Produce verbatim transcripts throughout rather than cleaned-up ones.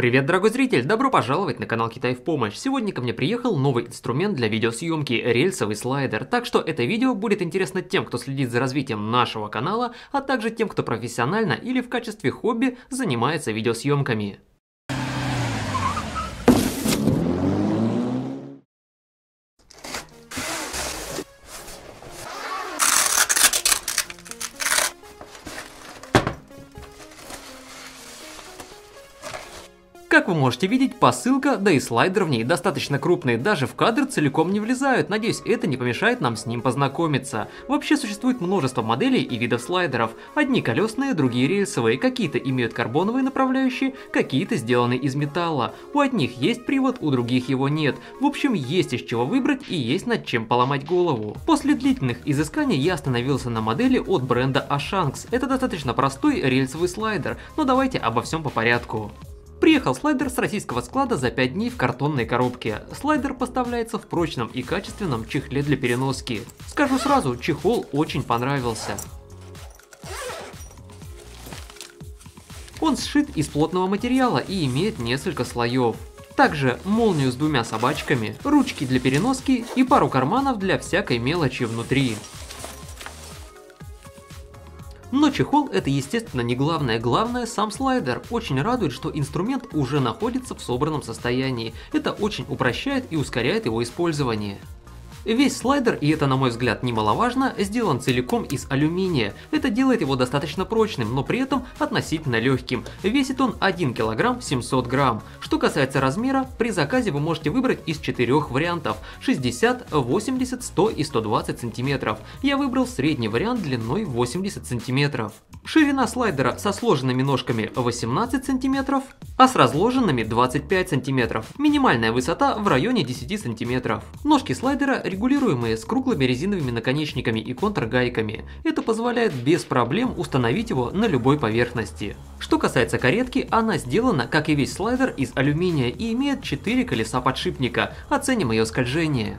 Привет, дорогой зритель! Добро пожаловать на канал Китай в помощь! Сегодня ко мне приехал новый инструмент для видеосъемки – рельсовый слайдер, так что это видео будет интересно тем, кто следит за развитием нашего канала, а также тем, кто профессионально или в качестве хобби занимается видеосъемками. Как вы можете видеть, посылка, да и слайдер в ней достаточно крупный, даже в кадр целиком не влезают, надеюсь, это не помешает нам с ним познакомиться. Вообще существует множество моделей и видов слайдеров, одни колесные, другие рельсовые, какие-то имеют карбоновые направляющие, какие-то сделаны из металла. У одних есть привод, у других его нет, в общем, есть из чего выбрать и есть над чем поломать голову. После длительных изысканий я остановился на модели от бренда Ashanks, это достаточно простой рельсовый слайдер, но давайте обо всем по порядку. Приехал слайдер с российского склада за пять дней в картонной коробке. Слайдер поставляется в прочном и качественном чехле для переноски. Скажу сразу, чехол очень понравился. Он сшит из плотного материала и имеет несколько слоев. Также молнию с двумя собачками, ручки для переноски и пару карманов для всякой мелочи внутри. Но чехол это, естественно, не главное, главное сам слайдер. Очень радует, что инструмент уже находится в собранном состоянии. Это очень упрощает и ускоряет его использование. Весь слайдер, и это, на мой взгляд, немаловажно, сделан целиком из алюминия. Это делает его достаточно прочным, но при этом относительно легким. Весит он один килограмм семьсот грамм. Что касается размера, при заказе вы можете выбрать из четырех вариантов – шестьдесят, восемьдесят, сто и сто двадцать сантиметров. Я выбрал средний вариант длиной восемьдесят сантиметров. Ширина слайдера со сложенными ножками восемнадцать сантиметров, а с разложенными двадцать пять сантиметров. Минимальная высота в районе десяти сантиметров. Ножки слайдера регулируемые с крупными резиновыми наконечниками и контргайками. Это позволяет без проблем установить его на любой поверхности. Что касается каретки, она сделана, как и весь слайдер, из алюминия и имеет четыре колеса подшипника. Оценим ее скольжение.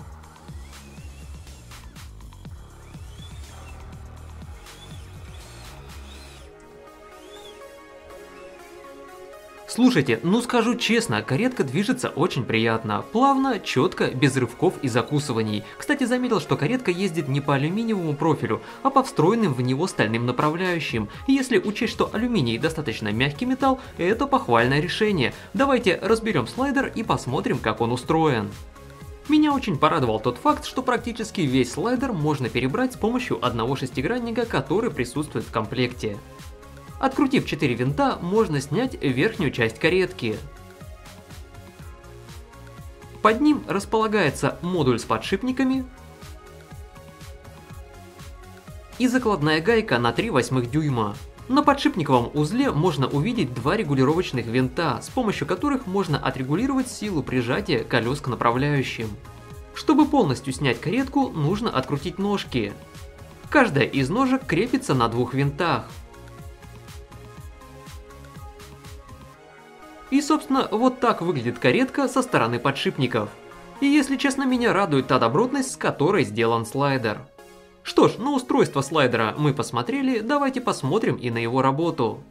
Слушайте, ну скажу честно, каретка движется очень приятно, плавно, четко, без рывков и закусываний. Кстати, заметил, что каретка ездит не по алюминиевому профилю, а по встроенным в него стальным направляющим. И если учесть, что алюминий достаточно мягкий металл, это похвальное решение. Давайте разберем слайдер и посмотрим, как он устроен. Меня очень порадовал тот факт, что практически весь слайдер можно перебрать с помощью одного шестигранника, который присутствует в комплекте. Открутив четыре винта, можно снять верхнюю часть каретки. Под ним располагается модуль с подшипниками и закладная гайка на три восьмых дюйма. На подшипниковом узле можно увидеть два регулировочных винта, с помощью которых можно отрегулировать силу прижатия колес к направляющим. Чтобы полностью снять каретку, нужно открутить ножки. Каждая из ножек крепится на двух винтах. И, собственно, вот так выглядит каретка со стороны подшипников. И, если честно, меня радует та добротность, с которой сделан слайдер. Что ж, на устройство слайдера мы посмотрели, давайте посмотрим и на его работу.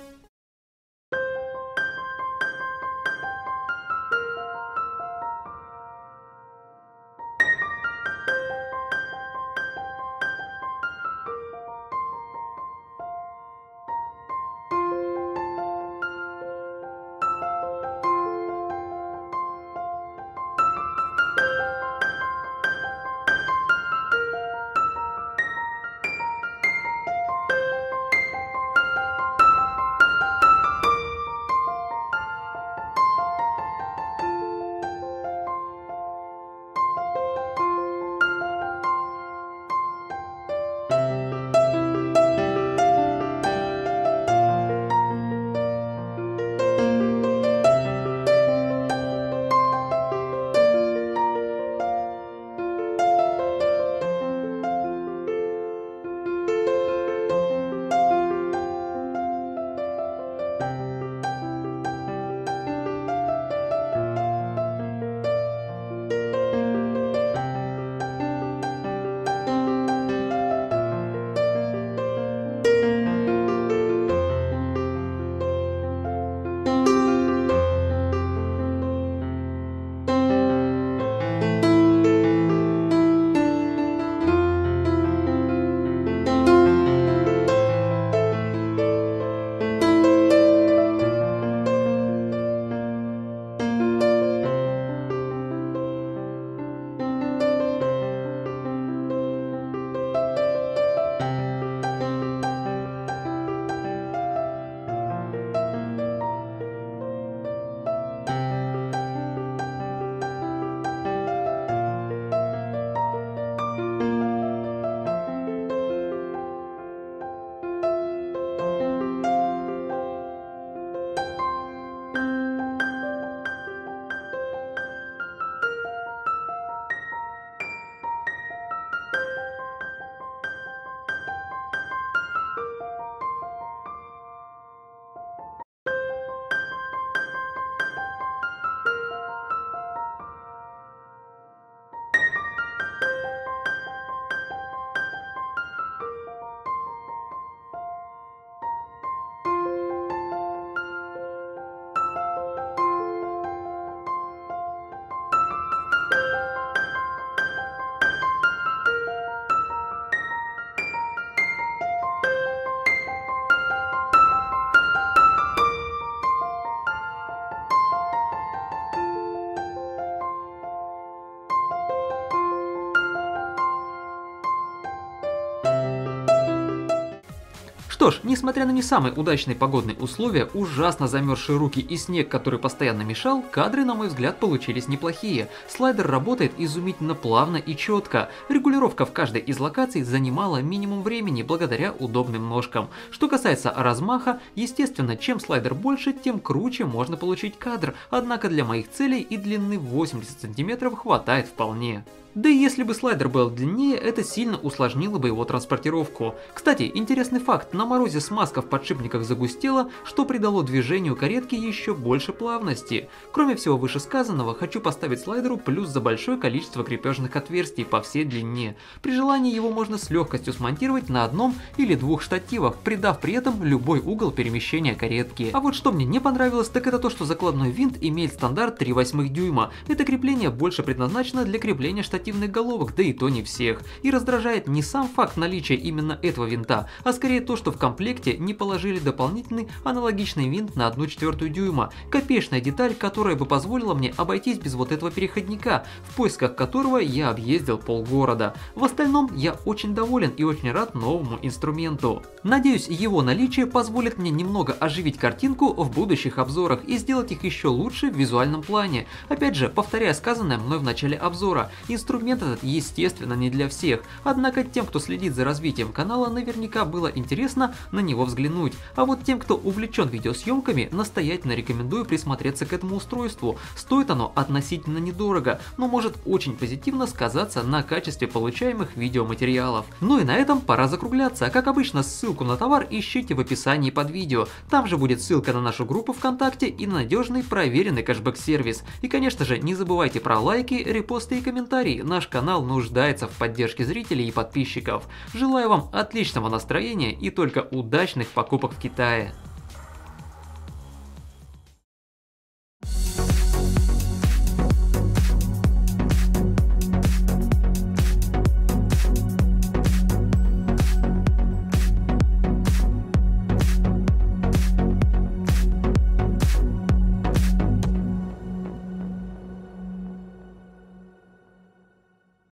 Что ж, несмотря на не самые удачные погодные условия, ужасно замерзшие руки и снег, который постоянно мешал, кадры, на мой взгляд, получились неплохие. Слайдер работает изумительно плавно и четко. Регулировка в каждой из локаций занимала минимум времени благодаря удобным ножкам. Что касается размаха, естественно, чем слайдер больше, тем круче можно получить кадр, однако для моих целей и длины восемьдесят сантиметров хватает вполне. Да и если бы слайдер был длиннее, это сильно усложнило бы его транспортировку. Кстати, интересный факт, на морозе смазка в подшипниках загустела, что придало движению каретки еще больше плавности. Кроме всего вышесказанного, хочу поставить слайдеру плюс за большое количество крепежных отверстий по всей длине. При желании его можно с легкостью смонтировать на одном или двух штативах, придав при этом любой угол перемещения каретки. А вот что мне не понравилось, так это то, что закладной винт имеет стандарт три восьмых дюйма. Это крепление больше предназначено для крепления штатива головок, да и то не всех. И раздражает не сам факт наличия именно этого винта, а скорее то, что в комплекте не положили дополнительный аналогичный винт на одну четвертую дюйма. Копеечная деталь, которая бы позволила мне обойтись без вот этого переходника, в поисках которого я объездил полгорода. В остальном я очень доволен и очень рад новому инструменту. Надеюсь, его наличие позволит мне немного оживить картинку в будущих обзорах и сделать их еще лучше в визуальном плане. Опять же, повторяя сказанное мной в начале обзора, инструмент Инструмент этот, естественно, не для всех, однако тем, кто следит за развитием канала, наверняка было интересно на него взглянуть. А вот тем, кто увлечен видеосъемками, настоятельно рекомендую присмотреться к этому устройству. Стоит оно относительно недорого, но может очень позитивно сказаться на качестве получаемых видеоматериалов. Ну и на этом пора закругляться. Как обычно, ссылку на товар ищите в описании под видео. Там же будет ссылка на нашу группу ВКонтакте и на надежный проверенный кэшбэк-сервис. И, конечно же, не забывайте про лайки, репосты и комментарии. Наш канал нуждается в поддержке зрителей и подписчиков. Желаю вам отличного настроения и только удачных покупок в Китае.